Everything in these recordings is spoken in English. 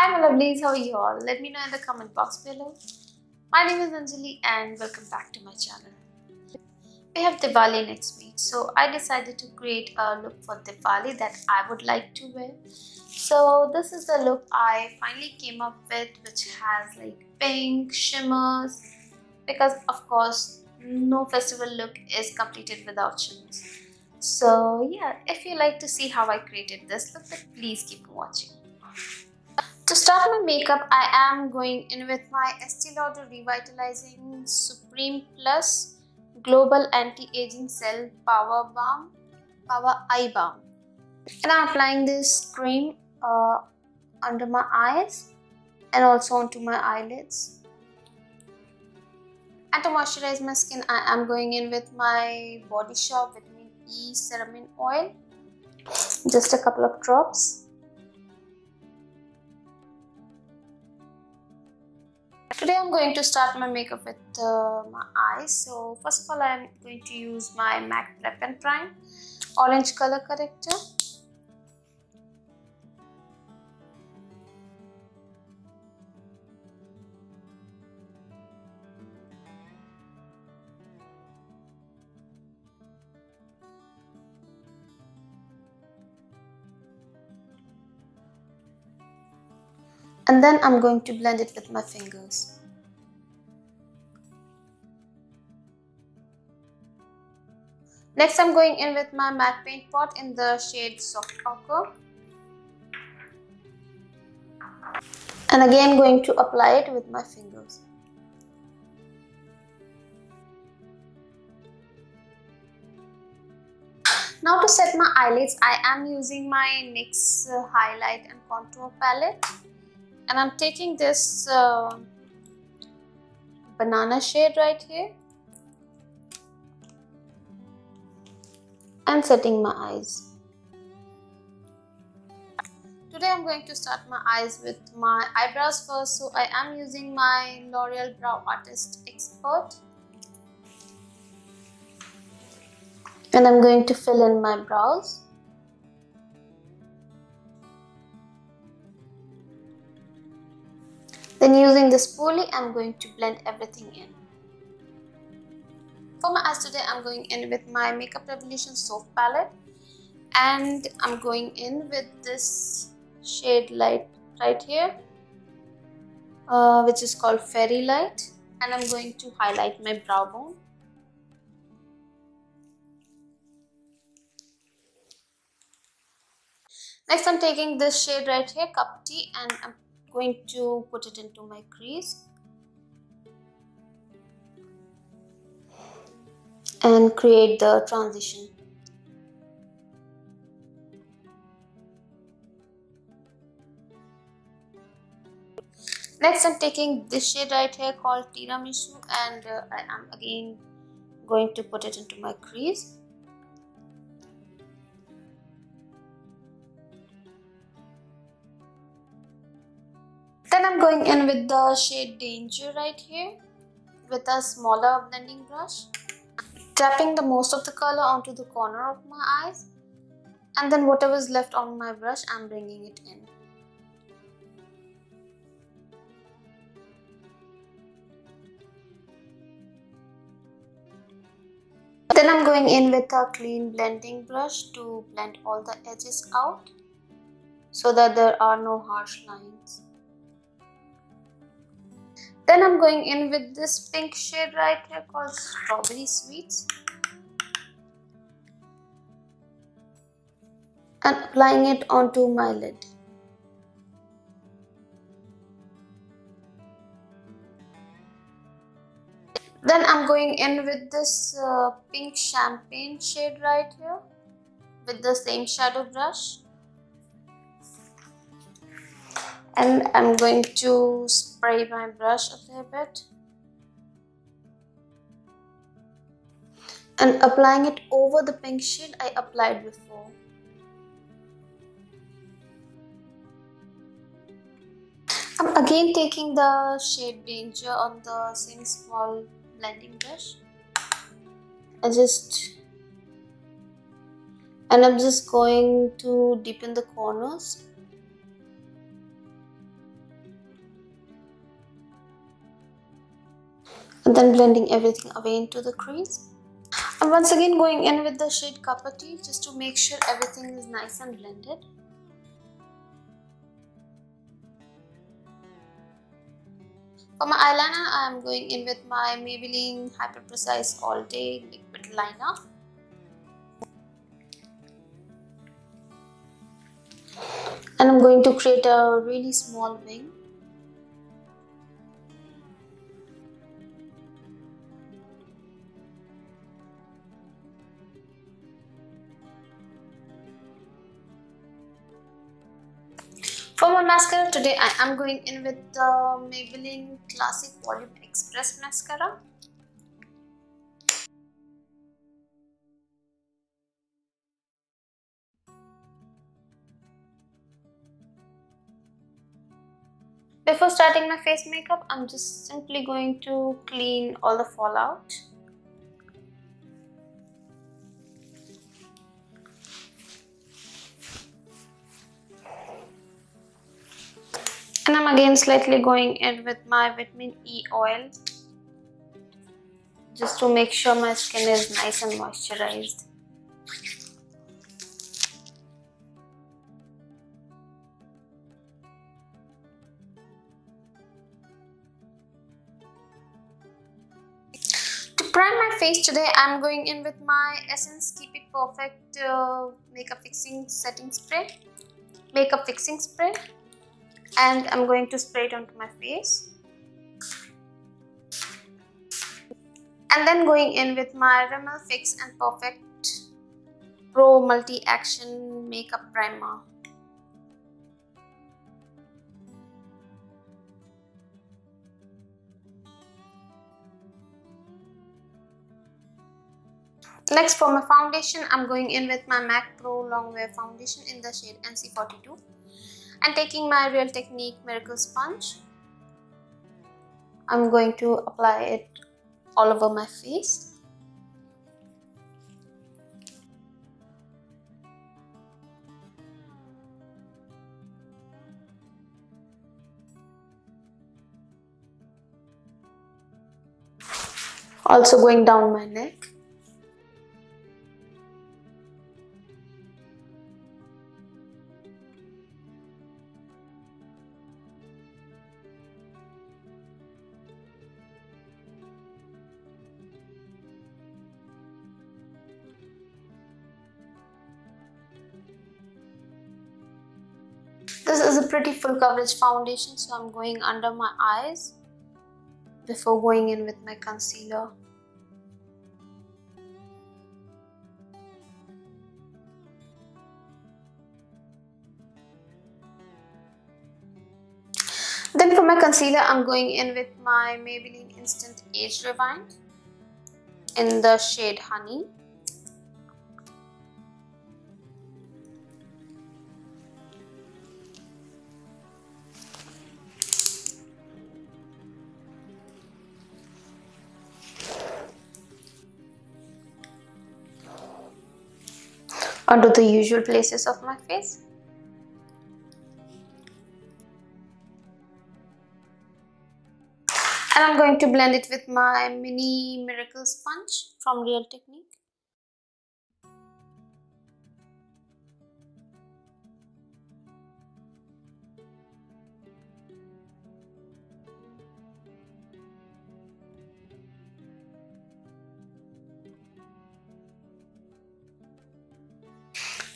Hi my lovelies, how are you all? Let me know in the comment box below. My name is Anjali and welcome back to my channel. We have Diwali next week, so I decided to create a look for Diwali that I would like to wear. So this is the look I finally came up with, which has like pink, shimmers, because of course no festival look is completed without shimmers. So yeah, if you like to see how I created this look, then please keep watching. To start my makeup, I am going in with my Estee Lauder Revitalizing Supreme Plus Global Anti-Aging Cell Power Eye Balm. And I'm applying this cream under my eyes and also onto my eyelids. And to moisturize my skin, I am going in with my Body Shop Vitamin E Serum in Oil. Just a couple of drops. Today I'm going to start my makeup with my eyes. So first of all, I'm going to use my MAC Prep and Prime Orange Color Corrector. And then I'm going to blend it with my fingers. Next, I'm going in with my matte paint pot in the shade Soft Ochre. And again, going to apply it with my fingers. Now to set my eyelids, I am using my NYX Highlight and Contour Palette. And I'm taking this banana shade right here and setting my eyes. Today I'm going to start my eyes with my eyebrows first, so I am using my L'Oreal Brow Artist Expert. And I'm going to fill in my brows. Then using this spoolie, I'm going to blend everything in. For my eyes today, I'm going in with my Makeup Revolution Soft Palette. And I'm going in with this shade light right here, which is called Fairy Light. And I'm going to highlight my brow bone. Next, I'm taking this shade right here, Cup Tea, and I'm going to put it into my crease and create the transition. Next, I'm taking this shade right here called Tiramisu, and I am again going to put it into my crease. Then I'm going in with the shade Danger right here with a smaller blending brush, tapping the most of the color onto the corner of my eyes, and then whatever is left on my brush, I'm bringing it in. Then I'm going in with a clean blending brush to blend all the edges out so that there are no harsh lines. Then I'm going in with this pink shade right here called Strawberry Sweets and applying it onto my lid. Then I'm going in with this pink champagne shade right here with the same shadow brush. And I'm going to spray my brush a little bit and applying it over the pink shade I applied before. I'm again taking the shade Danger on the same small blending brush. I'm just going to deepen the corners. then blending everything away into the crease. And once again going in with the shade Copper Tea just to make sure everything is nice and blended. For my eyeliner, I am going in with my Maybelline Hyper Precise All Day Liquid Liner. And I'm going to create a really small wing. For my mascara today, I am going in with the Maybelline Classic Volume Express Mascara. Before starting my face makeup, I'm just simply going to clean all the fallout. And I'm again slightly going in with my vitamin E oil just to make sure my skin is nice and moisturized. To prime my face today, I'm going in with my Essence Keep It Perfect Makeup Fixing Setting Spray. And I'm going to spray it onto my face. And then going in with my Rimmel Fix and Perfect Pro Multi-Action Makeup Primer. Next, for my foundation, I'm going in with my MAC Pro Longwear Foundation in the shade NC42. And taking my Real Techniques Miracle Sponge, I'm going to apply it all over my face. Also going down my neck. This is a pretty full coverage foundation, so I'm going under my eyes before going in with my concealer. Then for my concealer, I'm going in with my Maybelline Instant Age Rewind in the shade Honey. Onto the usual places of my face. And I'm going to blend it with my mini miracle sponge from Real Techniques.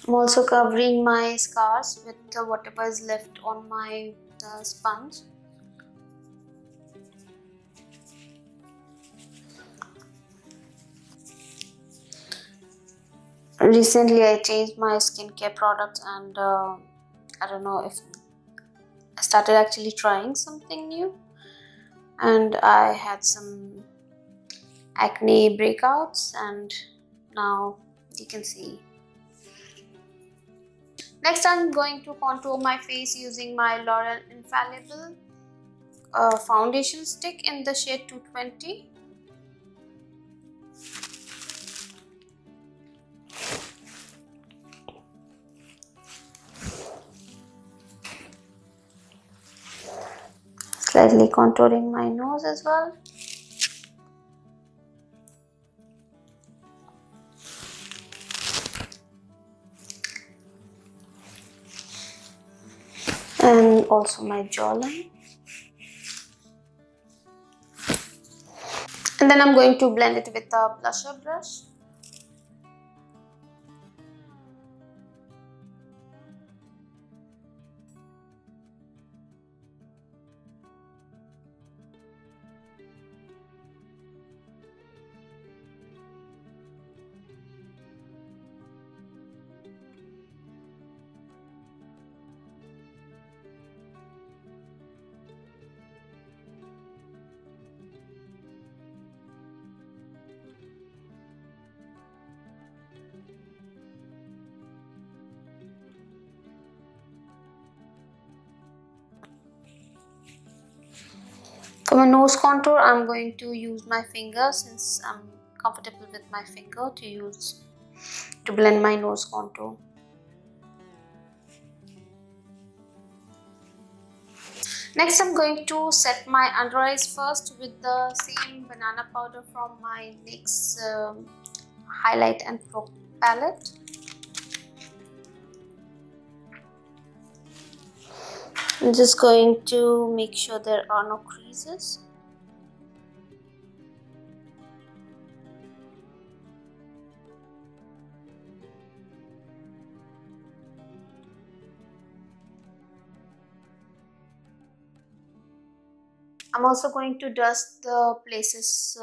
I'm also covering my scars with whatever is left on my sponge. Recently I changed my skincare products and I don't know, if I started actually trying something new, and I had some acne breakouts, and now you can see. Next, I'm going to contour my face using my L'Oreal Infallible Foundation Stick in the shade 220. Slightly contouring my nose as well. and also my jawline. And then I'm going to blend it with a blusher brush. For my nose contour, I'm going to use my finger, since I'm comfortable with my finger, to blend my nose contour. Next, I'm going to set my under eyes first with the same banana powder from my NYX highlight and pro palette. I'm just going to make sure there are no creases. I'm also going to dust the places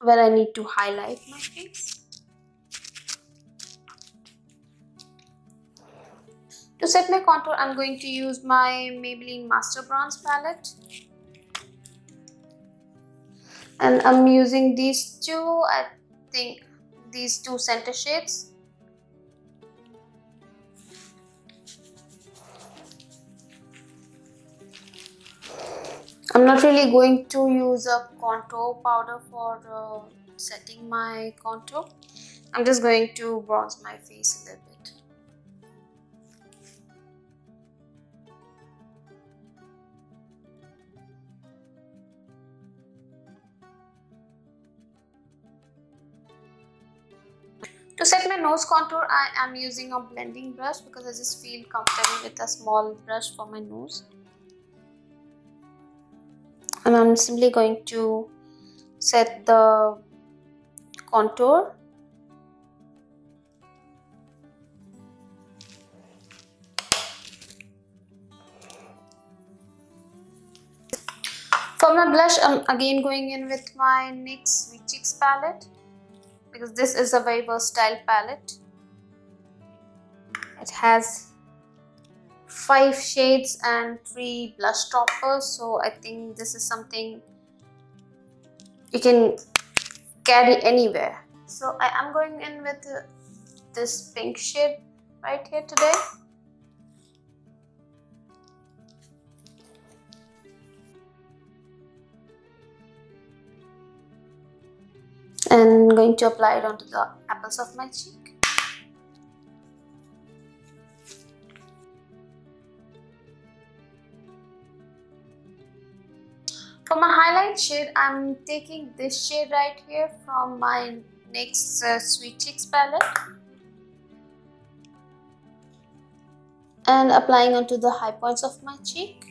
where I need to highlight my face. To set my contour, I'm going to use my Maybelline Master Bronze palette. And I'm using these two, I think these two center shades. I'm not really going to use a contour powder for setting my contour. I'm just going to bronze my face a little bit. To set my nose contour, I am using a blending brush because I just feel comfortable with a small brush for my nose. And I'm simply going to set the contour. For my blush, I'm again going in with my NYX Sweet Cheeks palette, because this is a very versatile palette. It has 5 shades and 3 blush toppers, so I think this is something you can carry anywhere. So I am going in with this pink shade right here today. And going to apply it onto the apples of my cheek. For my highlight shade, I'm taking this shade right here from my NYX Sweet Cheeks palette and applying onto the high points of my cheek.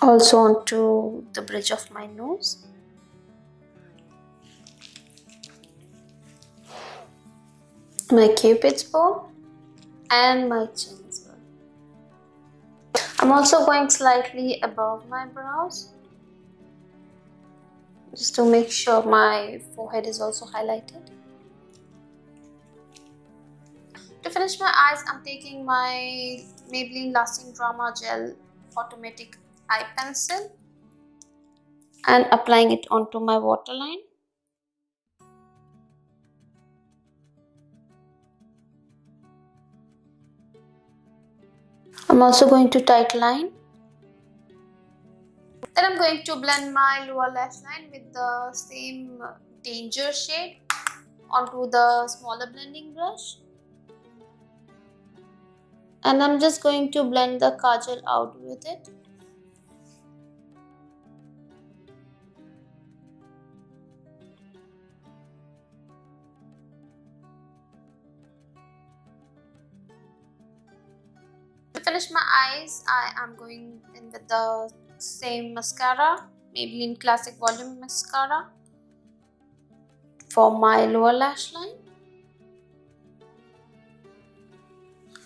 Also onto the bridge of my nose. My cupid's bow and my chin as well. I'm also going slightly above my brows, just to make sure my forehead is also highlighted. To finish my eyes, I'm taking my Maybelline Lasting Drama Gel Automatic Eye pencil and applying it onto my waterline. I'm also going to tight line. Then I'm going to blend my lower lash line with the same Danger shade onto the smaller blending brush. And I'm just going to blend the kajal out with it. finish my eyes, I am going in with the same mascara, Maybelline Classic Volume Mascara, for my lower lash line.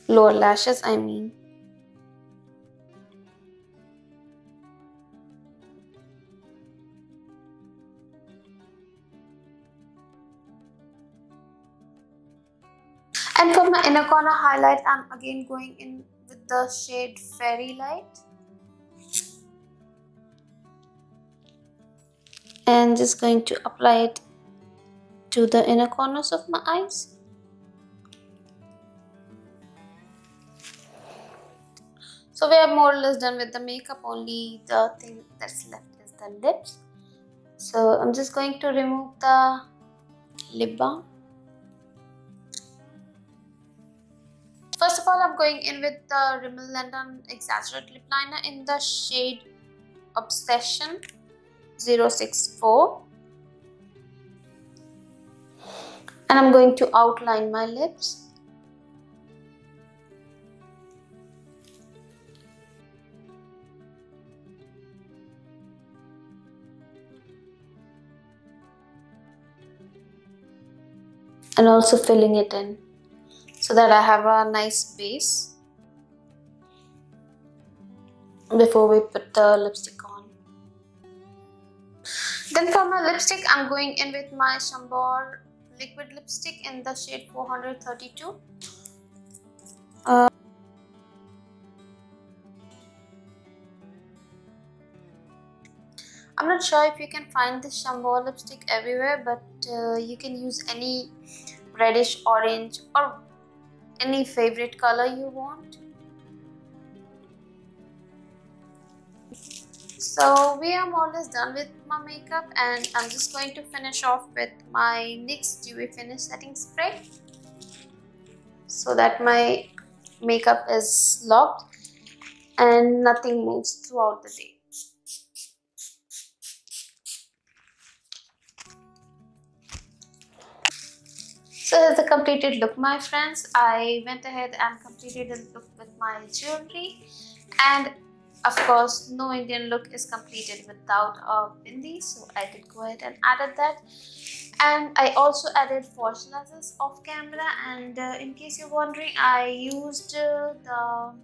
Lower lashes, I mean. And for my inner corner highlight, I'm again going in with the shade Fairy Light. And just going to apply it to the inner corners of my eyes. So we are more or less done with the makeup, only the thing that's left is the lips. So I'm just going to remove the lip balm. First of all, I'm going in with the Rimmel London Exaggerate Lip Liner in the shade Obsession 064. And I'm going to outline my lips. And also filling it in, so that I have a nice base before we put the lipstick on. Then for my lipstick, I'm going in with my Shambor liquid lipstick in the shade 432. I'm not sure if you can find this Shambor lipstick everywhere, but you can use any reddish orange or any favorite color you want. So we are more or less done with my makeup, and I'm just going to finish off with my NYX Dewy Finish Setting Spray, so that my makeup is locked and nothing moves throughout the day. So here's the completed look, my friends. I went ahead and completed the look with my jewelry, and of course no Indian look is completed without a bindi, so I did go ahead and added that. And I also added false lashes off camera, and in case you're wondering, I used the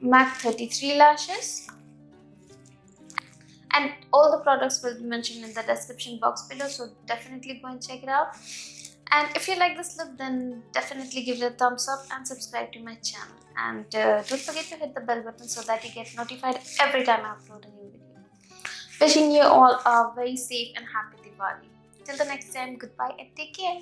MAC 33 lashes. And all the products will be mentioned in the description box below, so definitely go and check it out. And if you like this look, then definitely give it a thumbs up and subscribe to my channel. And don't forget to hit the bell button so that you get notified every time I upload a new video. Wishing you all a very safe and happy Diwali. Till the next time, goodbye and take care.